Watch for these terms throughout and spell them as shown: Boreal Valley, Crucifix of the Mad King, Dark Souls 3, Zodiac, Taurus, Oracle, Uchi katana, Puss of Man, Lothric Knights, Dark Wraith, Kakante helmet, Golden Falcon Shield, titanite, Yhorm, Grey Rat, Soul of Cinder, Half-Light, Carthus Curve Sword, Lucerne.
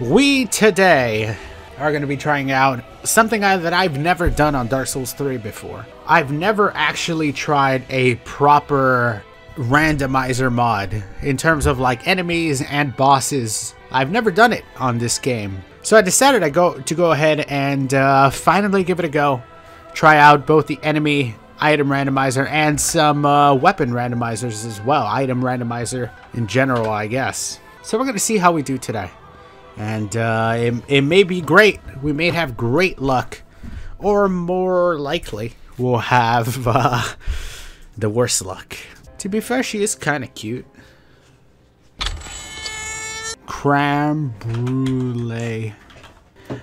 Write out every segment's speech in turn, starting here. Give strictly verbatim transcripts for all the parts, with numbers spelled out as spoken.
We today are going to be trying out something I, that I've never done on Dark Souls three before. I've never actually tried a proper randomizer mod in terms of like enemies and bosses. I've never done it on this game. So I decided I go to go ahead and uh, finally give it a go. Try out both the enemy item randomizer and some uh, weapon randomizers as well. Item randomizer in general, I guess. So we're going to see how we do today. And uh, it, it may be great. We may have great luck. Or more likely, we'll have uh, the worst luck. To be fair, she is kind of cute. Creme brulee.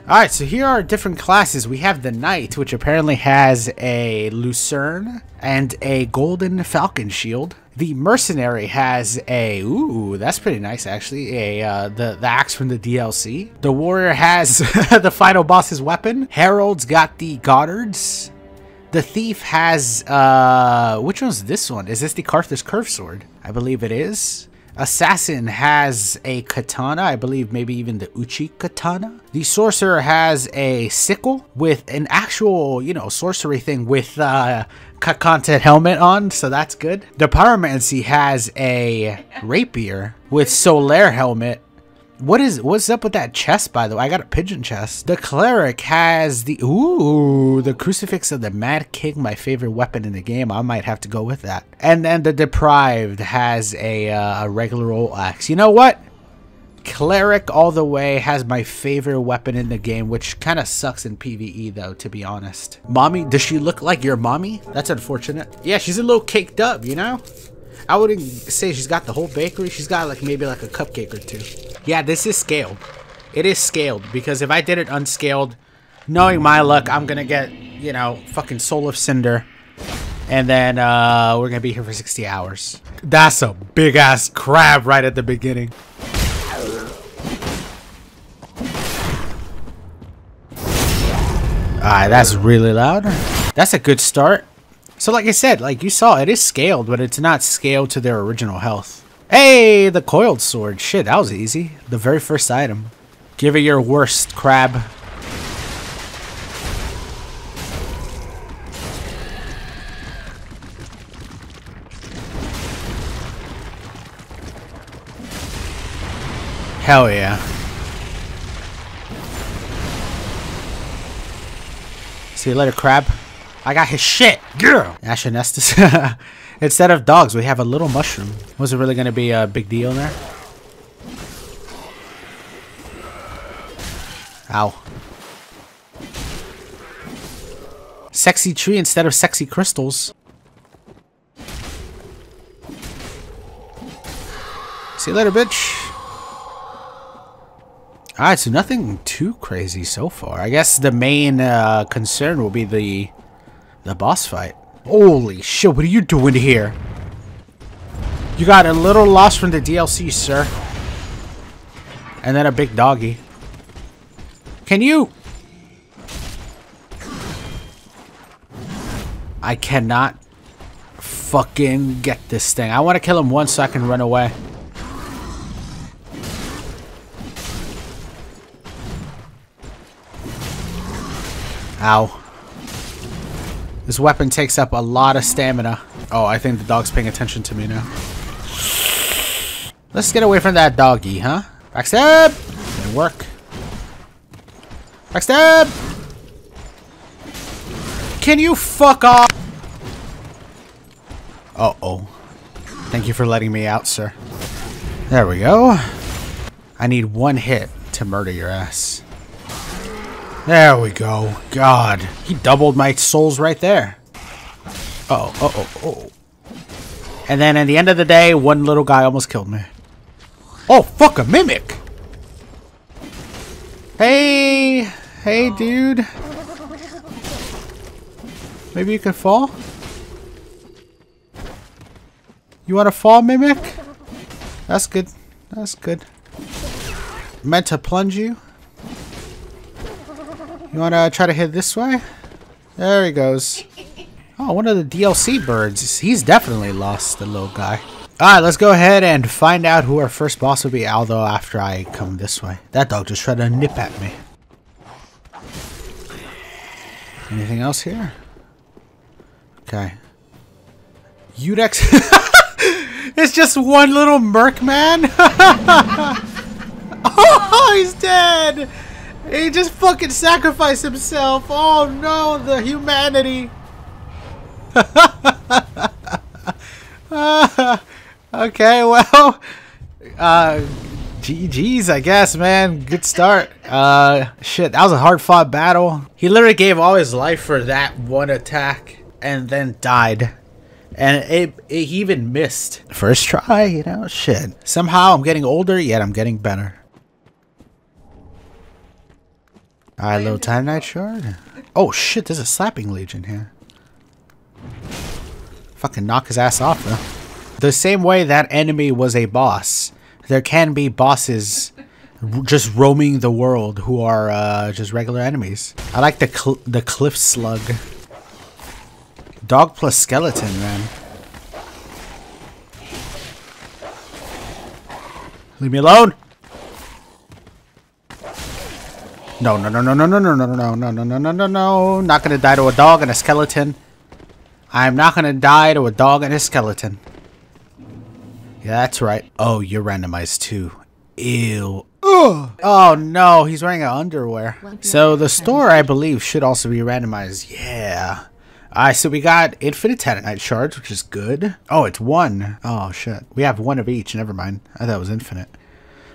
Alright, so here are different classes. We have the Knight, which apparently has a Lucerne and a Golden Falcon Shield. The Mercenary has a... Ooh, that's pretty nice, actually. A uh, the, the axe from the D L C. The Warrior has the final boss's weapon. Herald's got the Goddards. The Thief has... Uh, which one's this one? Is this the Carthus Curve Sword? I believe it is. Assassin has a katana, I believe maybe even the Uchi katana. The Sorcerer has a sickle with an actual, you know, sorcery thing with uh, Kakante helmet on, so that's good. The Pyromancy has a rapier with Solar helmet. What is, what's up with that chest, by the way? I got a pigeon chest. The Cleric has the, ooh, the Crucifix of the Mad King, my favorite weapon in the game. I might have to go with that. And then the Deprived has a, uh, a regular old axe. You know what? Cleric all the way has my favorite weapon in the game, which kind of sucks in PvE, though, to be honest. Mommy, does she look like your mommy? That's unfortunate. Yeah, she's a little caked up, you know? I wouldn't say she's got the whole bakery. She's got like maybe like a cupcake or two. Yeah, this is scaled. It is scaled because if I did it unscaled, knowing my luck, I'm going to get, you know, fucking Soul of Cinder. And then uh, we're going to be here for sixty hours. That's a big ass crab right at the beginning. Alright, that's really loud. That's a good start. So like I said, like you saw, it is scaled, but it's not scaled to their original health. Hey, the coiled sword. Shit, that was easy. The very first item. Give it your worst, crab. Hell yeah. See you later, crab. I got his shit! Yeah! Ashenestus. Instead of dogs, we have a little mushroom. Was it really going to be a big deal there? Ow. Sexy tree instead of sexy crystals. See you later, bitch. Alright, so nothing too crazy so far. I guess the main uh, concern will be the... The boss fight. Holy shit, what are you doing here? You got a little lost from the D L C, sir. And then a big doggy. Can you? I cannot fucking get this thing. I want to kill him once so I can run away. Ow. This weapon takes up a lot of stamina. Oh, I think the dog's paying attention to me now. Let's get away from that doggy, huh? Backstab! Didn't work. Backstab! Can you fuck off? Uh-oh. Thank you for letting me out, sir. There we go. I need one hit to murder your ass. There we go. God. He doubled my souls right there. Uh-oh, uh-oh, uh-oh. And then at the end of the day, one little guy almost killed me. Oh, fuck, a mimic! Hey! Hey, dude. Maybe you can fall? You wanna fall, mimic? That's good. That's good. Meant to plunge you? You want to try to hit this way? There he goes. Oh, one of the D L C birds. He's definitely lost, the little guy. Alright, let's go ahead and find out who our first boss will be, although after I come this way. That dog just tried to nip at me. Anything else here? Okay. Udex. It's just one little merc man. Oh, he's dead. He just fucking sacrificed himself. Oh no, the humanity. uh, okay, well, uh, G G's, I guess, man. Good start. Uh, shit, that was a hard-fought battle. He literally gave all his life for that one attack and then died. And it, it he even missed. First try, you know, shit. Somehow I'm getting older, yet I'm getting better. Alright, little time night shard. Oh shit, there's a slapping legion here. Fucking knock his ass off though. The same way that enemy was a boss, there can be bosses just roaming the world who are uh, just regular enemies. I like the cl the cliff slug. Dog plus skeleton, man. Leave me alone! No, no, no, no, no, no, no, no, no, no, no, no, no, no, no. Not gonna die to a dog and a skeleton. I'm not gonna die to a dog and a skeleton. Yeah, that's right. Oh, you're randomized too. Ew. Ugh. Oh no, he's wearing an underwear. So the store, I believe, should also be randomized. Yeah. Alright, so we got infinite titanite shards, which is good. Oh, it's one. Oh, shit. We have one of each. Never mind. I thought it was infinite.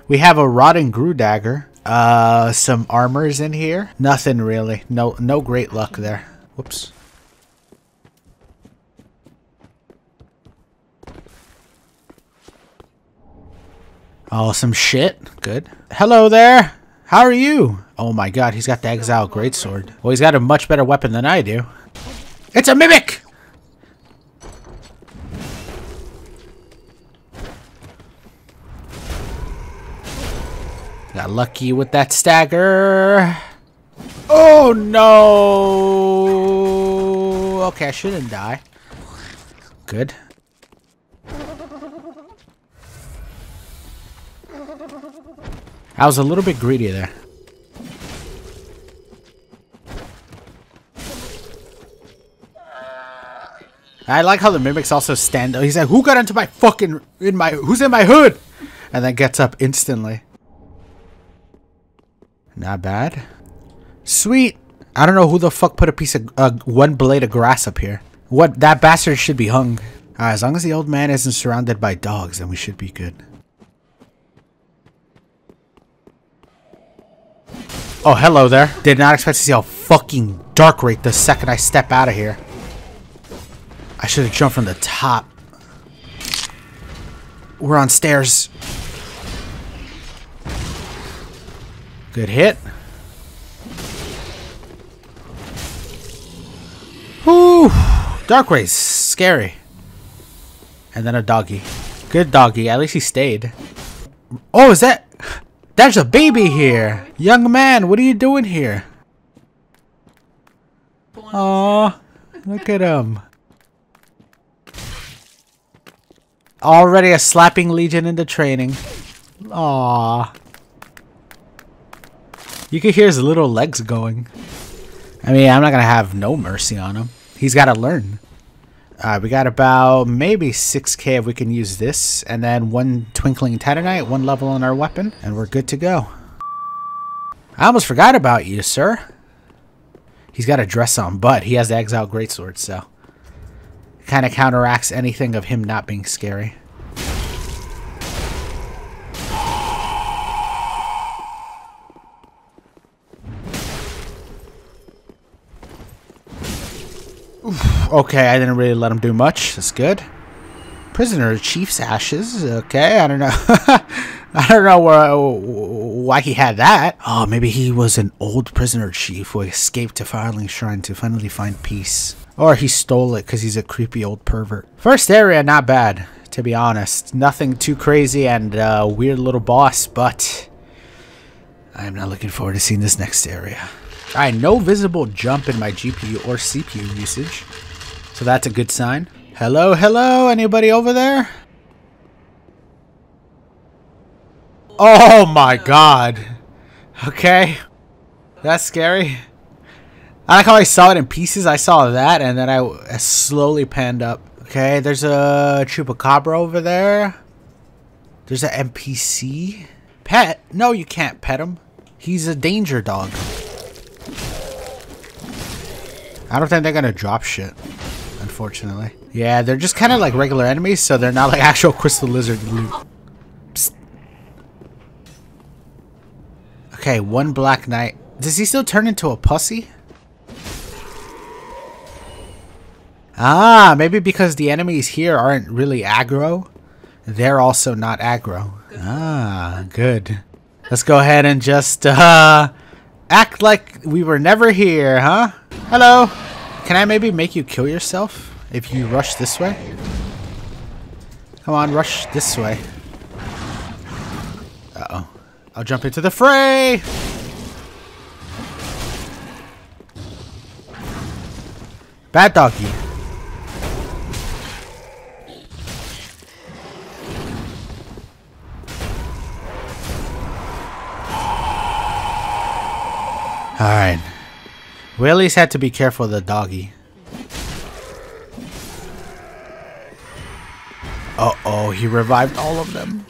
We have a rod and grew dagger. Uh, some armors in here. Nothing really. No, no great luck there. Whoops. Oh, some shit. Good. Hello there. How are you? Oh my god, he's got the Exile Greatsword. Well, he's got a much better weapon than I do. It's a mimic! Got lucky with that stagger. Oh no! Okay, I shouldn't die. Good. I was a little bit greedy there. I like how the mimics also stand up. He's like, who got into my fucking, in my, who's in my hood? And then gets up instantly. Not bad. Sweet. I don't know who the fuck put a piece of, uh, one blade of grass up here. What, that bastard should be hung. Uh, as long as the old man isn't surrounded by dogs, then we should be good. Oh, hello there. Did not expect to see how fucking Dark Wraith the second I step out of here. I should have jumped from the top. We're on stairs. Good hit. Whew. Dark Wraith, scary. And then a doggy. Good doggy. At least he stayed. Oh, is that? There's a baby here. Young man, what are you doing here? Aw, look at him. Already a slapping legion into training. Aww. You can hear his little legs going. I mean, I'm not gonna have no mercy on him. He's gotta learn. Alright, we got about maybe six K if we can use this. And then one twinkling titanite, one level on our weapon. And we're good to go. I almost forgot about you, sir. He's got a dress on, but he has the Exile Greatsword, so... kind of counteracts anything of him not being scary. Oof, okay, I didn't really let him do much. That's good. Prisoner of Chief's Ashes. Okay, I don't know. I don't know where, why he had that. Oh, maybe he was an old prisoner chief who escaped to Firelink Shrine to finally find peace. Or he stole it because he's a creepy old pervert. First area, not bad, to be honest. Nothing too crazy and a uh, weird little boss, but... I'm not looking forward to seeing this next area. Alright, no visible jump in my G P U or C P U usage. So that's a good sign. Hello, hello, anybody over there? Oh my god. Okay. That's scary. I like how I saw it in pieces. I saw that and then I, I slowly panned up. Okay, there's a Chupacabra over there. There's an N P C. Pet? No, you can't pet him. He's a danger dog. I don't think they're gonna drop shit, unfortunately. Yeah, they're just kind of like regular enemies, so they're not like actual crystal lizard loot. Psst. Okay, one black knight. Does he still turn into a pussy? Ah, maybe because the enemies here aren't really aggro, they're also not aggro. Ah, good. Let's go ahead and just uh, act like we were never here, huh? Hello. Can I maybe make you kill yourself if you rush this way? Come on, rush this way. Uh-oh. I'll jump into the fray! Bad doggy. Alright. We at least had to be careful of the doggy. Uh-oh, he revived all of them.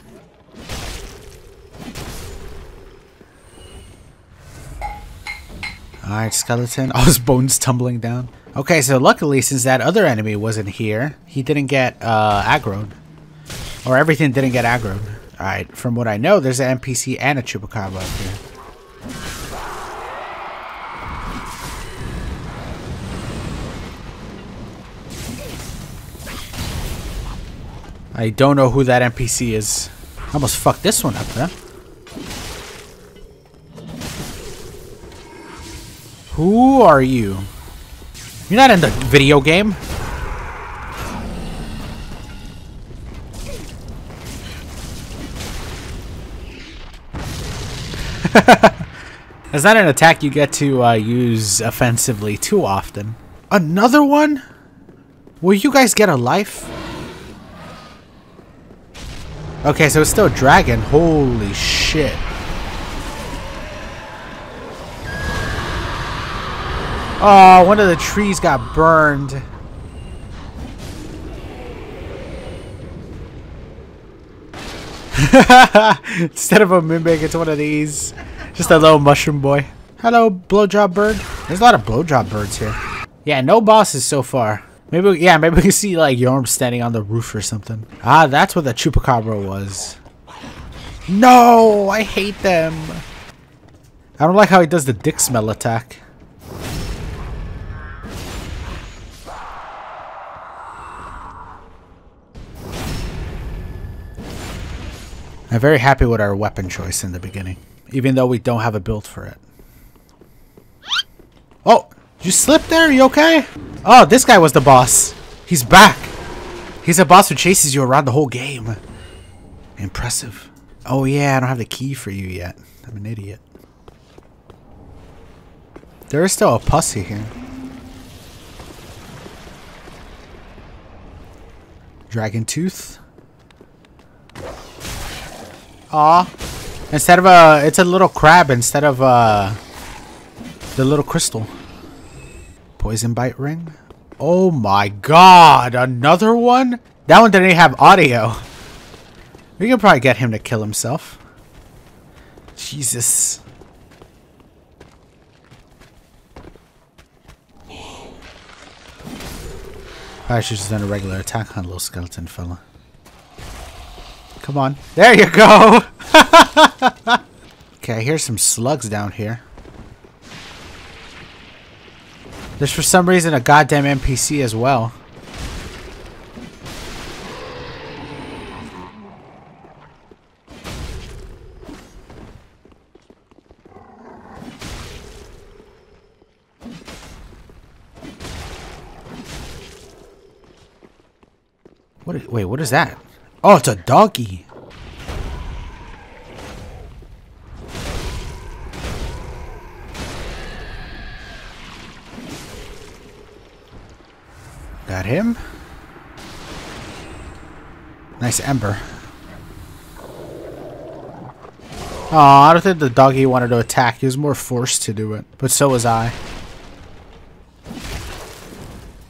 Alright, skeleton. Oh, his bones tumbling down. Okay, so luckily, since that other enemy wasn't here, he didn't get uh, aggroed. Or everything didn't get aggroed. Alright, from what I know, there's an N P C and a Chupacabra up here. I don't know who that N P C is. I almost fucked this one up, huh? Who are you? You're not in the video game. That's not an attack you get to uh, use offensively too often. Another one? Will you guys get a life? Okay, so it's still a dragon. Holy shit. Oh, one of the trees got burned. Instead of a mimic, it's one of these. Just a little mushroom boy. Hello, blowjob bird. There's a lot of blowjob birds here. Yeah, no bosses so far. Maybe, yeah, maybe we can see, like, Yhorm standing on the roof or something. Ah, that's what the Chupacabra was. No! I hate them! I don't like how he does the dick smell attack. I'm very happy with our weapon choice in the beginning, even though we don't have a build for it. Oh! You slipped there? You okay? Oh, this guy was the boss. He's back. He's a boss who chases you around the whole game. Impressive. Oh yeah, I don't have the key for you yet. I'm an idiot. There is still a pussy here. Dragon tooth. Aw. Instead of a... It's a little crab instead of uh, the little crystal. Poison bite ring. Oh my god, another one? That one didn't even have audio. We can probably get him to kill himself. Jesus. I should just done a regular attack on little skeleton fella. Come on. There you go! Okay, here's some slugs down here. There's for some reason a goddamn N P C as well. What is, wait, what is that? Oh, it's a doggy. Got him. Nice ember. Oh, I don't think the doggy wanted to attack. He was more forced to do it. But so was I.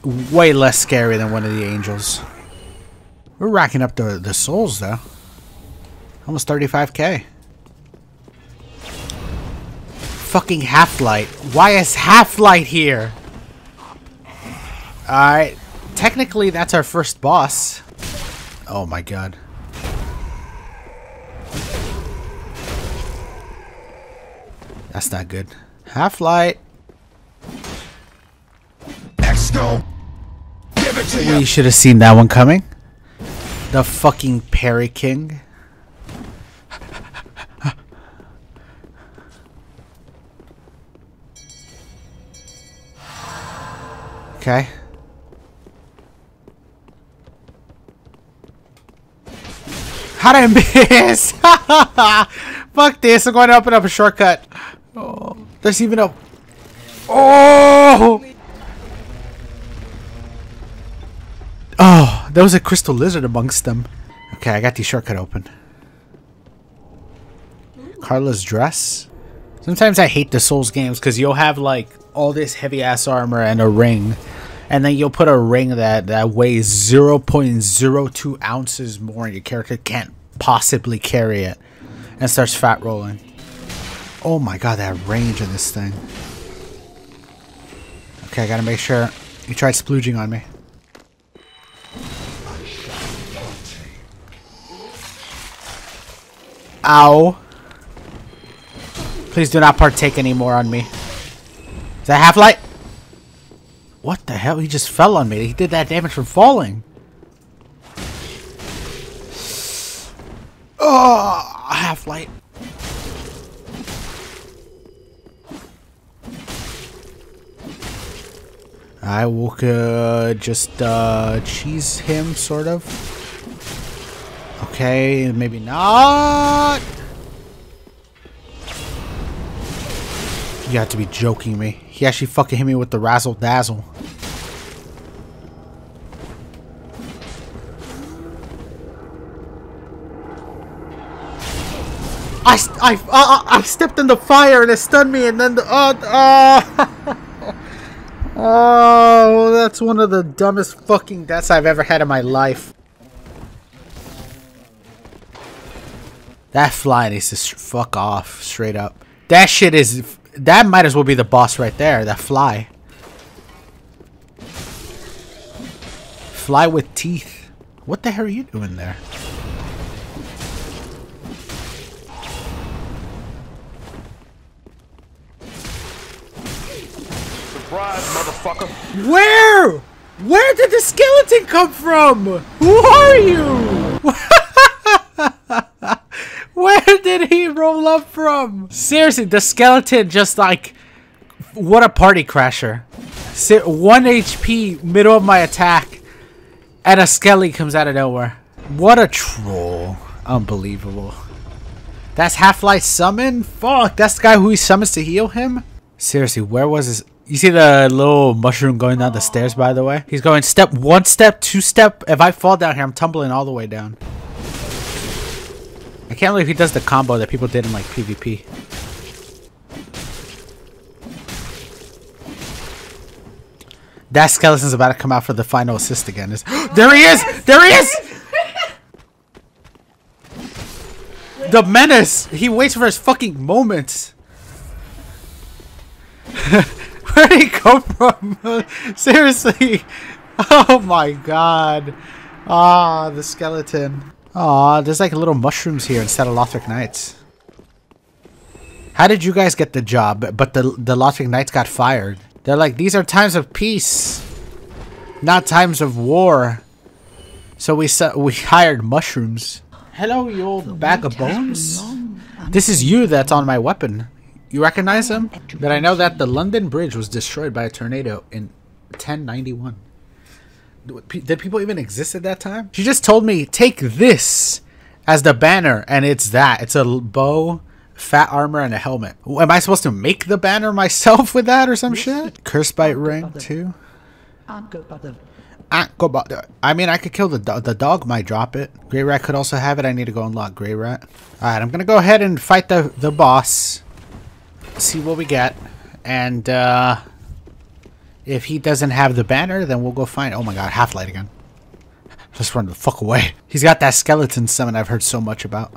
Way less scary than one of the angels. We're racking up the, the souls, though. Almost thirty-five K. Fucking Half-Light. Why is Half-Light here? Alright. Technically, that's our first boss. Oh my god. That's not good. Half-Light. Go. Give it to you. You should have seen that one coming. The fucking Parry King. Okay. How'd I miss? Fuck this. I'm going to open up a shortcut. Oh, there's even a... Oh! Oh, there was a crystal lizard amongst them. Okay, I got the shortcut open. Carla's dress. Sometimes I hate the Souls games because you'll have like all this heavy ass armor and a ring, and then you'll put a ring that that weighs zero point zero two ounces more, and your character can't possibly carry it, and starts fat rolling. Oh my god, that range in this thing. Okay, I gotta make sure you tried splooging on me. Ow. Please do not partake anymore on me. Is that Half-Light? What the hell? He just fell on me. He did that damage from falling. Oh, Half-Light. I will uh, just uh, cheese him, sort of. Okay, maybe not. You have to be joking me. He actually fucking hit me with the razzle dazzle. I st I uh, I stepped in the fire and it stunned me, and then the uh, uh oh, that's one of the dumbest fucking deaths I've ever had in my life. That fly needs to fuck off straight up. That shit is... That might as well be the boss right there. That fly. Fly with teeth. What the hell are you doing there? Surprise, motherfucker. Where? Where did the skeleton come from? Who are you? Where did he roll up from? Seriously, the skeleton just like... What a party crasher. one H P, middle of my attack, and a skelly comes out of nowhere. What a troll. Unbelievable. That's Half-Light summon? Fuck, that's the guy who he summons to heal him? Seriously, where was his... You see the little mushroom going down the stairs, by the way? He's going step one step, two step. If I fall down here, I'm tumbling all the way down. I can't believe he does the combo that people did in like PvP. That skeleton's about to come out for the final assist again. It's there he is! There he is! The menace! He waits for his fucking moments. Where did he come from? Seriously. Oh my god. Ah, the skeleton. Aw, there's like little mushrooms here instead of Lothric Knights. How did you guys get the job, but the, the Lothric Knights got fired? They're like, these are times of peace, not times of war. So we we hired mushrooms. Hello, you old bag of bones. This is you that's on my weapon. You recognize him? But I know that the London Bridge was destroyed by a tornado in ten ninety-one. Did people even exist at that time? She just told me, take this as the banner, and it's that. It's a bow, fat armor, and a helmet. Am I supposed to make the banner myself with that or some shit? Cursebite ring, too. Ah, go back. I mean, I could kill the dog. The dog might drop it. Grey Rat could also have it. I need to go unlock Grey Rat. Alright, I'm gonna go ahead and fight the, the boss. See what we get. And, uh... if he doesn't have the banner, then we'll go find... Oh my god, Half-Light again. Let's run the fuck away. He's got that skeleton summon I've heard so much about.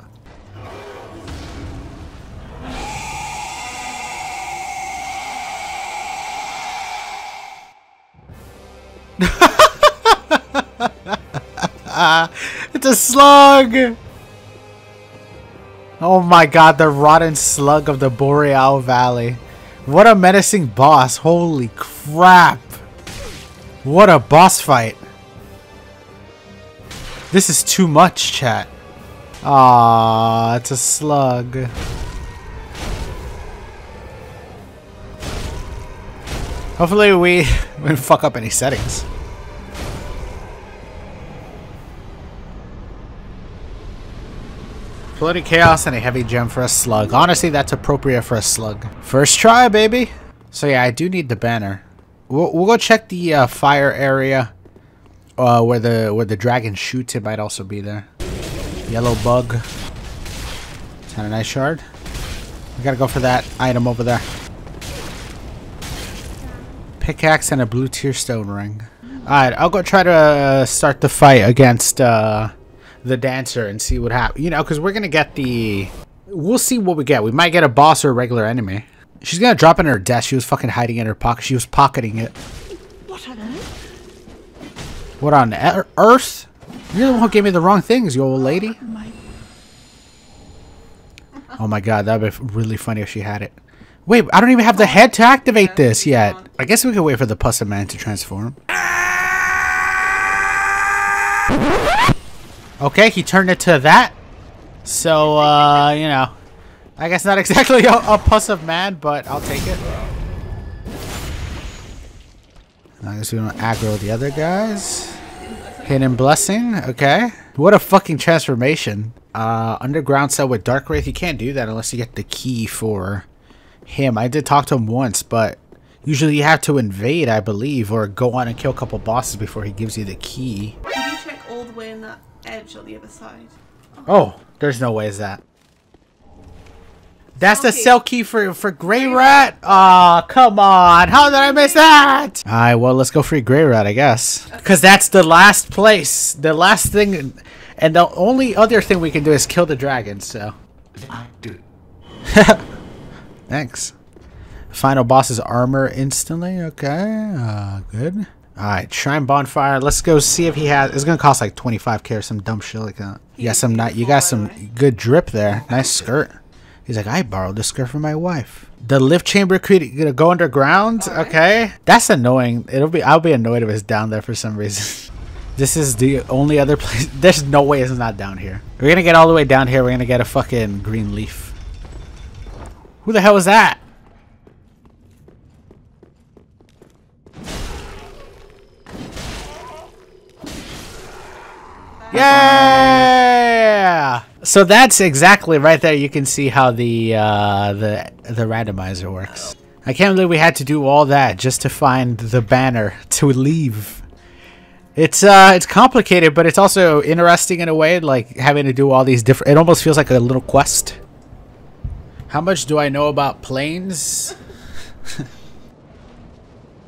It's a slug! Oh my god, the rotten slug of the Boreal Valley. What a menacing boss. Holy crap. What a boss fight. This is too much, chat. Aww, it's a slug. Hopefully we won't fuck up any settings. Bloody chaos and a heavy gem for a slug. Honestly, that's appropriate for a slug. First try, baby. So yeah, I do need the banner. We'll, we'll go check the uh, fire area, uh, where the where the dragon shoots. It might also be there. Yellow bug. It's had a nice shard. We gotta go for that item over there. Pickaxe and a blue tear stone ring. All right, I'll go try to uh, start the fight against. Uh, the dancer and see what happens, you know, because we're gonna get the we'll see what we get. We might get a boss or a regular enemy. She's gonna drop in her desk. She was fucking hiding in her pocket. She was pocketing it. What on earth? What on earth? You're the one who gave me the wrong things, you old lady. Oh my god, that'd be really funny if she had it. Wait, I don't even have the head to activate this yet. I guess we could wait for the Puss of Man to transform. Okay, he turned it to that. So, uh, you know. I guess not exactly a, a Puss of Man, but I'll take it. I guess we don't aggro the other guys. Hidden Blessing, okay. What a fucking transformation. Uh, underground cell with Dark Wraith. You can't do that unless you get the key for him. I did talk to him once, but usually you have to invade, I believe, or go on and kill a couple bosses before he gives you the key. Can you check all the way in that edge on the other side? Oh, oh there's no way is that. That's the cell key for, for Grey Rat? Aw, oh, come on. How did I miss that? All right, well, let's go free Grey Rat, I guess. Because that's the last place. The last thing. And the only other thing we can do is kill the dragon, so. I do. Thanks. Final boss's armor instantly. Okay, uh, good. Alright, Shrine Bonfire. Let's go see if he has... It's going to cost like twenty-five K or some dumb shit like that. You got some, not, you got some good drip there. Nice skirt. He's like, I borrowed this skirt from my wife. The lift chamber created... Gonna go underground? Right. Okay. That's annoying. It'll be... I'll be annoyed if it's down there for some reason. This is the only other place... There's no way it's not down here. We're going to get all the way down here. We're going to get a fucking green leaf. Who the hell is that? Yeah! So that's exactly right there. You can see how the uh, the the randomizer works. I can't believe we had to do all that just to find the banner to leave. It's uh, it's complicated, but it's also interesting in a way, like having to do all these different. It almost feels like a little quest. How much do I know about planes?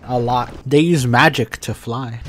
A lot. They use magic to fly.